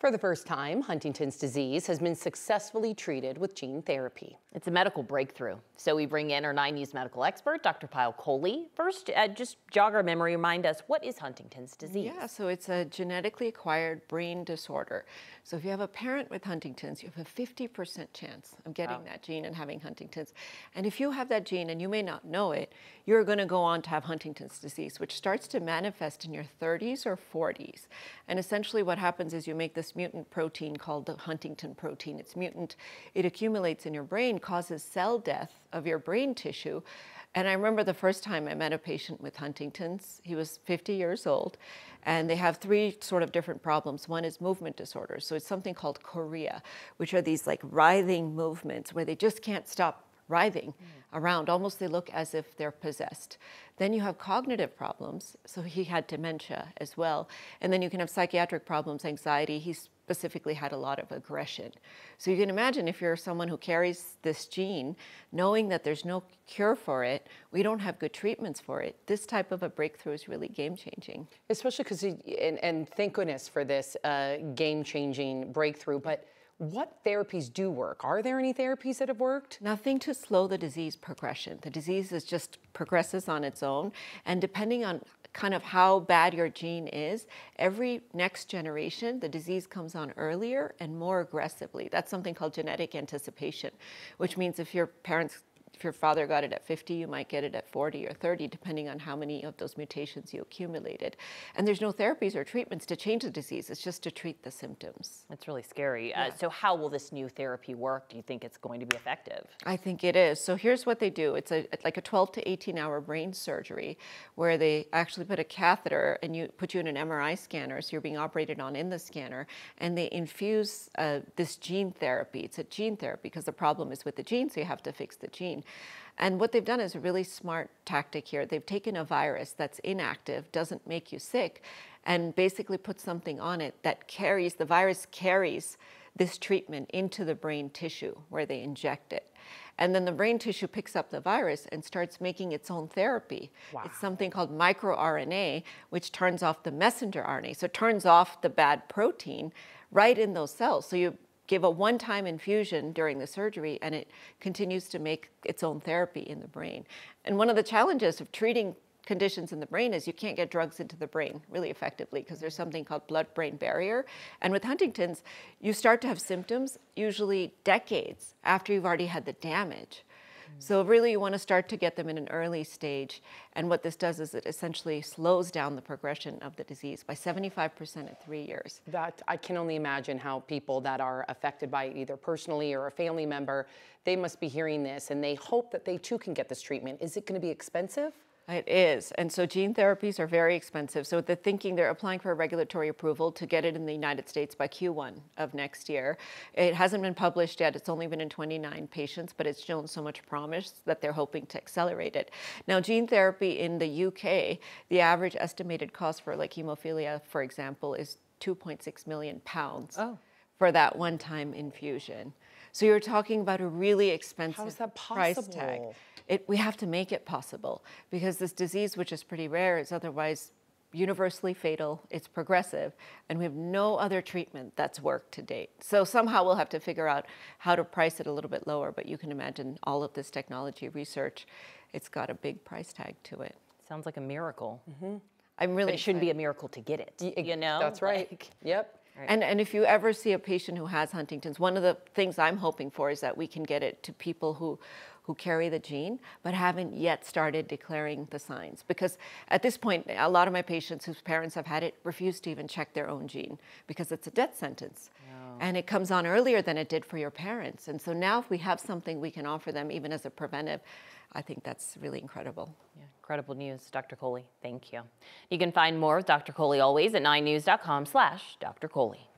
For the first time, Huntington's disease has been successfully treated with gene therapy. It's a medical breakthrough. So we bring in our 9NEWS medical expert, Dr. Payal Kohli. First, just jog our memory, remind us, what is Huntington's disease? Yeah, so it's a genetically acquired brain disorder. So if you have a parent with Huntington's, you have a 50% chance of getting that gene and having Huntington's. And if you have that gene and you may not know it, you're going to go on to have Huntington's disease, which starts to manifest in your 30s or 40s. And essentially what happens is you make this mutant protein called the Huntington protein. It's mutant. It accumulates in your brain, causes cell death of your brain tissue. And I remember the first time I met a patient with Huntington's. He was 50 years old, and they have three sort of different problems. One is movement disorders. So it's something called chorea, which are these like writhing movements where they just can't stop writhing around. Almost they look as if they're possessed. Then you have cognitive problems. So he had dementia as well. And then you can have psychiatric problems, anxiety. He specifically had a lot of aggression. So you can imagine if you're someone who carries this gene, knowing that there's no cure for it, we don't have good treatments for it. This type of a breakthrough is really game-changing. Especially because, and thank goodness for this game-changing breakthrough, but what therapies do work? Are there any therapies that have worked? Nothing to slow the disease progression. The disease is just progresses on its own, and depending on kind of how bad your gene is, every next generation, the disease comes on earlier and more aggressively. That's something called genetic anticipation, which means if your father got it at 50, you might get it at 40 or 30, depending on how many of those mutations you accumulated. And there's no therapies or treatments to change the disease. It's just to treat the symptoms. That's really scary. Yeah. So how will this new therapy work? Do you think it's going to be effective? I think it is. So here's what they do. It's like a 12 to 18-hour brain surgery where they actually put a catheter and put you in an MRI scanner, so you're being operated on in the scanner, and they infuse this gene therapy. It's a gene therapy because the problem is with the gene, so you have to fix the gene. And what they've done is a really smart tactic here. They've taken a virus that's inactive, doesn't make you sick, and basically put something on it that carries, the virus carries this treatment into the brain tissue where they inject it. And then the brain tissue picks up the virus and starts making its own therapy. Wow. It's something called microRNA, which turns off the messenger RNA. So it turns off the bad protein right in those cells. So you give a one-time infusion during the surgery, and it continues to make its own therapy in the brain. And one of the challenges of treating conditions in the brain is you can't get drugs into the brain really effectively because there's something called blood-brain barrier. And with Huntington's, you start to have symptoms usually decades after you've already had the damage. So really you want to start to get them in an early stage, and what this does is it essentially slows down the progression of the disease by 75% in 3 years. That, I can only imagine how people that are affected by it, either personally or a family member, they must be hearing this and they hope that they too can get this treatment. Is it going to be expensive? It is, and so gene therapies are very expensive. So the thinking, they're applying for a regulatory approval to get it in the United States by Q1 of next year. It hasn't been published yet. It's only been in 29 patients, but it's shown so much promise that they're hoping to accelerate it. Now, gene therapy in the UK, the average estimated cost for like hemophilia, for example, is £2.6 million for that one-time infusion. So you're talking about a really expensive price tag. We have to make it possible because this disease, which is pretty rare, is otherwise universally fatal. It's progressive, and we have no other treatment that's worked to date. So somehow we'll have to figure out how to price it a little bit lower, but you can imagine all of this technology research, it's got a big price tag to it. Sounds like a miracle. Mm-hmm. I'm really excited. But it shouldn't be a miracle to get it, you know? That's right. Like, yep. Right. And if you ever see a patient who has Huntington's, one of the things I'm hoping for is that we can get it to people who carry the gene but haven't yet started declaring the signs. Because at this point, a lot of my patients whose parents have had it refuse to even check their own gene because it's a death sentence. Wow. And it comes on earlier than it did for your parents. And so now if we have something we can offer them even as a preventive, I think that's really incredible. Yeah, incredible news, Dr. Kohli, thank you. You can find more of Dr. Kohli always at 9news.com/Dr. Kohli.